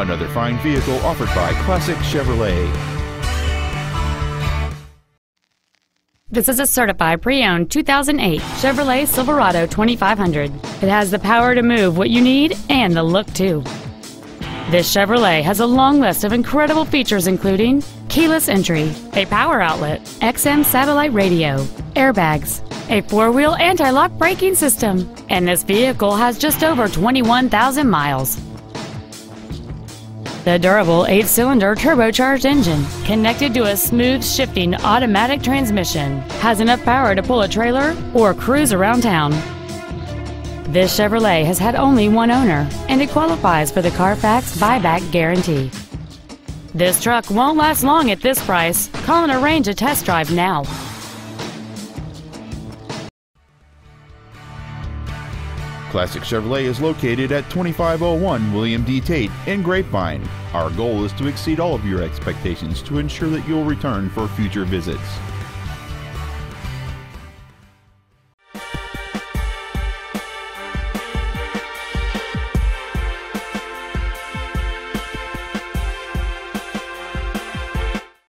Another fine vehicle offered by Classic Chevrolet. This is a certified pre-owned 2008 Chevrolet Silverado 2500. It has the power to move what you need and the look too. This Chevrolet has a long list of incredible features including keyless entry, a power outlet, XM satellite radio, airbags, a four-wheel anti-lock braking system, and this vehicle has just over 21,000 miles. The durable 8-cylinder turbocharged engine, connected to a smooth shifting automatic transmission, has enough power to pull a trailer or cruise around town. This Chevrolet has had only one owner, and it qualifies for the Carfax buyback guarantee. This truck won't last long at this price. Call and arrange a test drive now. Classic Chevrolet is located at 2501 William D Tate in Grapevine. Our goal is to exceed all of your expectations to ensure that you'll return for future visits.